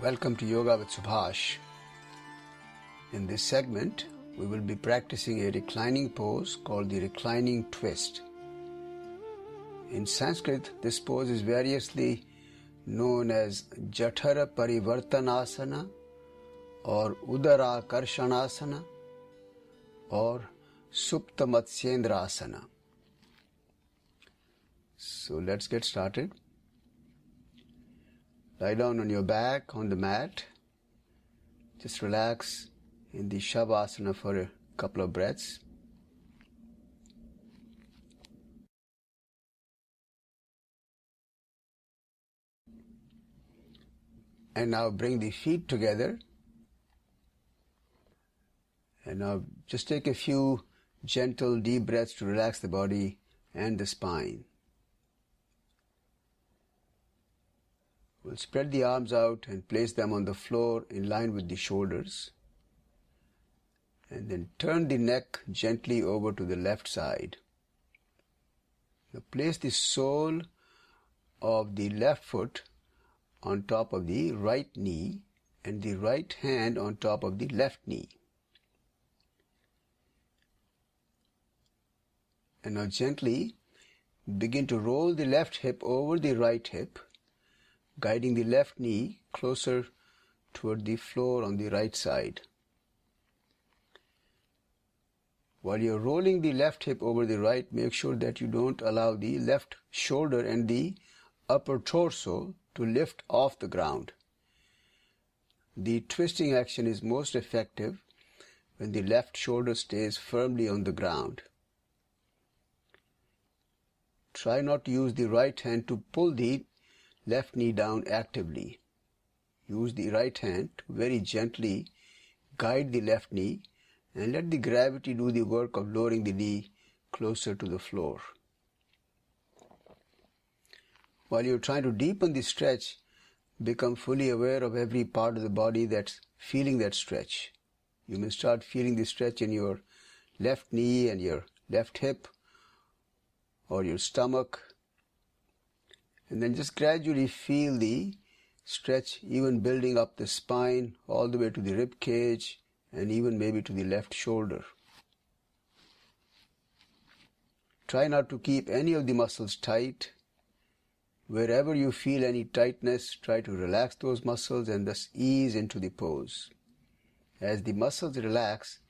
Welcome to Yoga with Subhash. In this segment, we will be practicing a reclining pose called the reclining twist. In Sanskrit, this pose is variously known as Jathara Parivartanasana or Udara Karshanasana or Supta Matsyendrasana. So let's get started. Lie down on your back on the mat. Just relax in the Shavasana for a couple of breaths. And now bring the feet together. And now just take a few gentle deep breaths to relax the body and the spine. We'll spread the arms out and place them on the floor in line with the shoulders. And then turn the neck gently over to the left side. Now place the sole of the left foot on top of the right knee and the right hand on top of the left knee. And now gently begin to roll the left hip over the right hip, guiding the left knee closer toward the floor on the right side. While you're rolling the left hip over the right, make sure that you don't allow the left shoulder and the upper torso to lift off the ground. The twisting action is most effective when the left shoulder stays firmly on the ground. Try not to use the right hand to pull the left knee down actively. Use the right hand to very gently guide the left knee and let the gravity do the work of lowering the knee closer to the floor. While you're trying to deepen the stretch, become fully aware of every part of the body that's feeling that stretch. You may start feeling the stretch in your left knee and your left hip or your stomach. And then just gradually feel the stretch even building up the spine all the way to the rib cage and even maybe to the left shoulder. Try not to keep any of the muscles tight. Wherever you feel any tightness, try to relax those muscles and thus ease into the pose. As the muscles relax,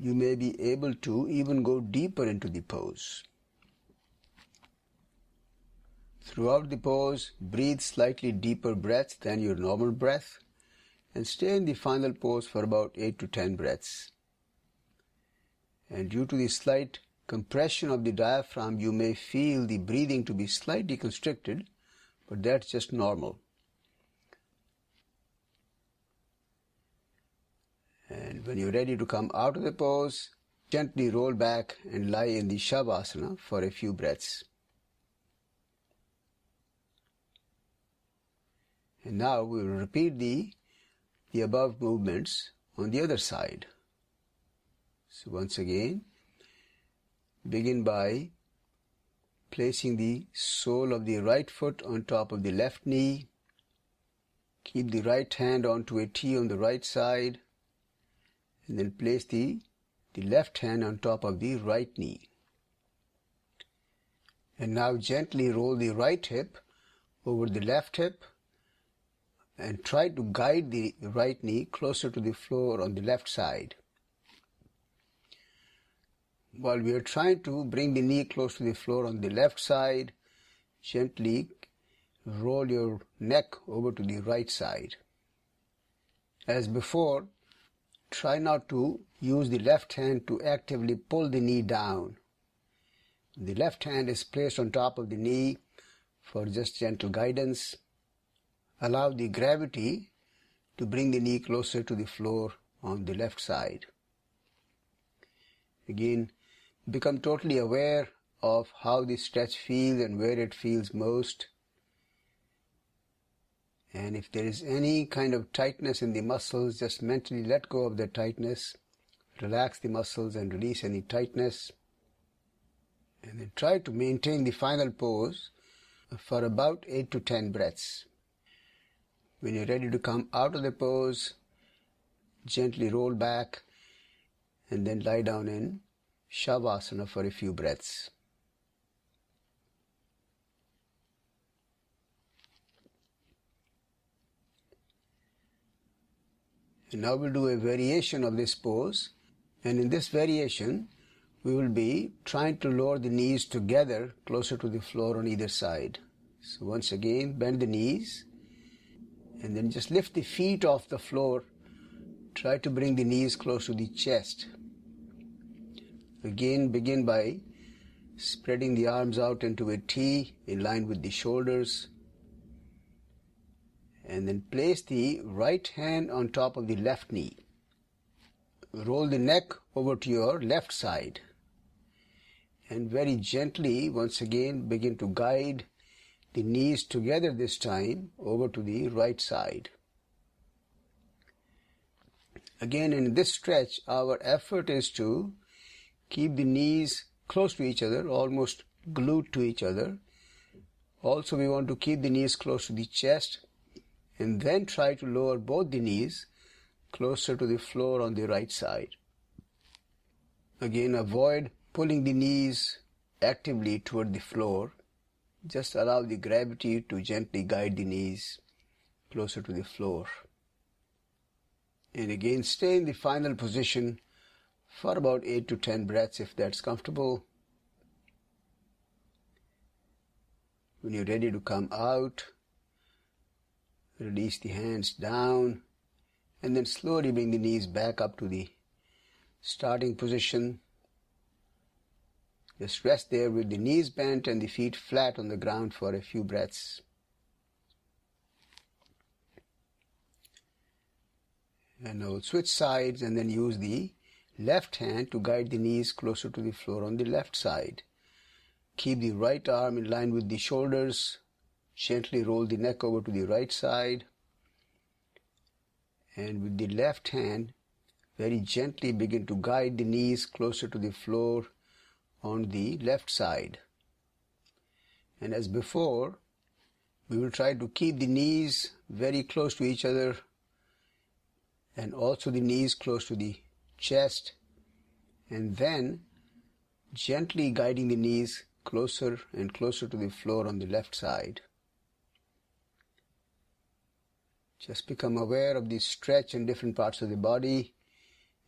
you may be able to even go deeper into the pose. Throughout the pose, breathe slightly deeper breaths than your normal breath and stay in the final pose for about 8 to 10 breaths. And due to the slight compression of the diaphragm, you may feel the breathing to be slightly constricted, but that's just normal. And when you're ready to come out of the pose, gently roll back and lie in the Shavasana for a few breaths. And now we will repeat the above movements on the other side. So once again, begin by placing the sole of the right foot on top of the left knee. Keep the right hand onto a T on the right side. And then place the left hand on top of the right knee. And now gently roll the right hip over the left hip. And try to guide the right knee closer to the floor on the left side. While we are trying to bring the knee close to the floor on the left side, gently roll your neck over to the right side. As before, try not to use the left hand to actively pull the knee down. The left hand is placed on top of the knee for just gentle guidance. Allow the gravity to bring the knee closer to the floor on the left side. Again, become totally aware of how the stretch feels and where it feels most. And if there is any kind of tightness in the muscles, just mentally let go of the tightness. Relax the muscles and release any tightness. And then try to maintain the final pose for about 8 to 10 breaths. When you're ready to come out of the pose, gently roll back and then lie down in Shavasana for a few breaths. And now we'll do a variation of this pose, and in this variation we will be trying to lower the knees together closer to the floor on either side. So once again, bend the knees and then just lift the feet off the floor. Try to bring the knees close to the chest. Again, begin by spreading the arms out into a T in line with the shoulders. And then place the right hand on top of the left knee. Roll the neck over to your left side. And very gently, once again, begin to guide the knees together, this time over to the right side. Again, in this stretch, our effort is to keep the knees close to each other, almost glued to each other. Also, we want to keep the knees close to the chest, and then try to lower both the knees closer to the floor on the right side. Again, avoid pulling the knees actively toward the floor. Just allow the gravity to gently guide the knees closer to the floor. And again, stay in the final position for about 8 to 10 breaths if that's comfortable. When you're ready to come out, release the hands down and then slowly bring the knees back up to the starting position. Just rest there with the knees bent and the feet flat on the ground for a few breaths. And now switch sides and then use the left hand to guide the knees closer to the floor on the left side. Keep the right arm in line with the shoulders. Gently roll the neck over to the right side. And with the left hand, very gently begin to guide the knees closer to the floor on the left side. And as before, we will try to keep the knees very close to each other and also the knees close to the chest, and then gently guiding the knees closer and closer to the floor on the left side. Just become aware of the stretch in different parts of the body,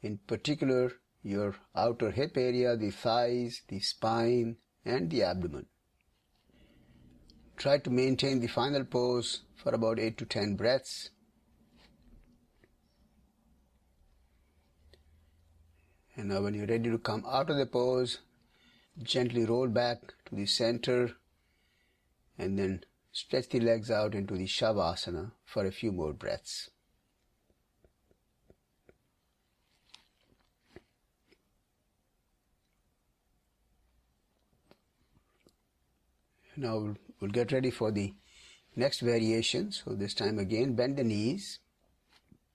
in particular your outer hip area, the thighs, the spine, and the abdomen. Try to maintain the final pose for about 8 to 10 breaths. And now when you're ready to come out of the pose, gently roll back to the center and then stretch the legs out into the Shavasana for a few more breaths. Now we'll get ready for the next variation. So this time again, bend the knees,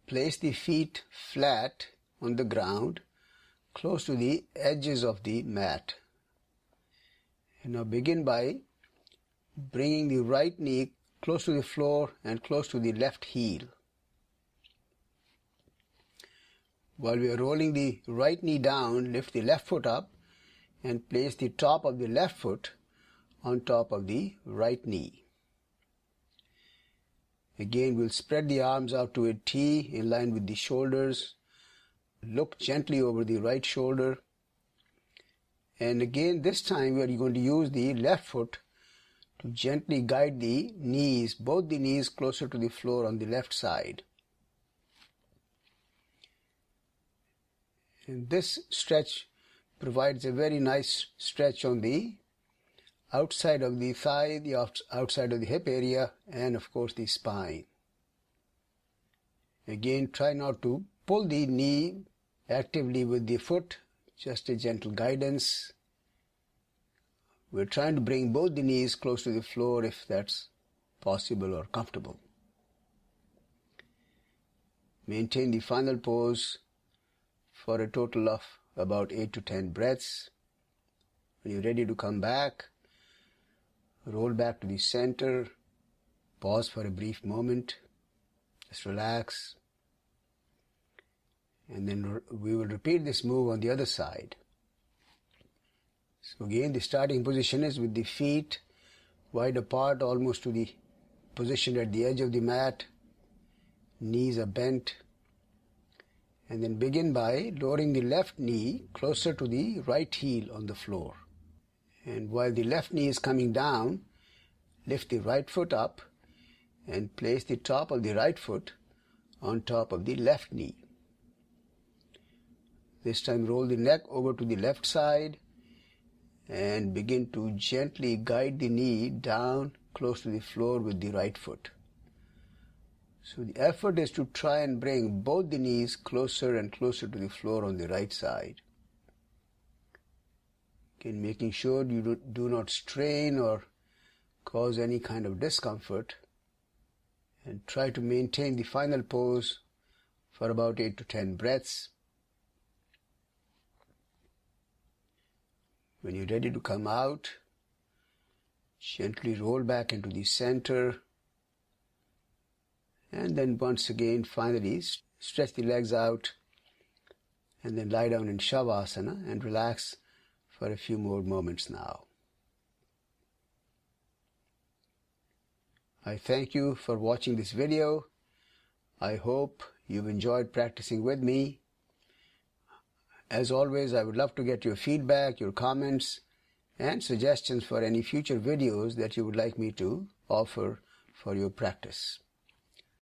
place the feet flat on the ground, close to the edges of the mat. And now begin by bringing the right knee close to the floor and close to the left heel. While we are rolling the right knee down, lift the left foot up and place the top of the left foot on top of the right knee. Again, we'll spread the arms out to a T in line with the shoulders. Look gently over the right shoulder, and again this time we are going to use the left foot to gently guide the knees, both the knees closer to the floor on the left side. And this stretch provides a very nice stretch on the outside of the thigh, the outside of the hip area, and of course the spine. Again, try not to pull the knee actively with the foot, just a gentle guidance. We're trying to bring both the knees close to the floor if that's possible or comfortable. Maintain the final pose for a total of about 8 to 10 breaths. When you're ready to come back, roll back to the center, pause for a brief moment, Just relax. And then we will repeat this move on the other side. So again, the starting position is with the feet wide apart, almost to the position at the edge of the mat. Knees are bent. And then begin by lowering the left knee closer to the right heel on the floor. And while the left knee is coming down, lift the right foot up and place the top of the right foot on top of the left knee. This time roll the neck over to the left side and begin to gently guide the knee down close to the floor with the right foot. So the effort is to try and bring both the knees closer and closer to the floor on the right side. Again, making sure you do not strain or cause any kind of discomfort, and try to maintain the final pose for about 8 to 10 breaths. When you're ready to come out, gently roll back into the center. And then once again, finally, stretch the legs out and then lie down in Shavasana and relax for a few more moments now. I thank you for watching this video. I hope you've enjoyed practicing with me. As always, I would love to get your feedback, your comments, and suggestions for any future videos that you would like me to offer for your practice.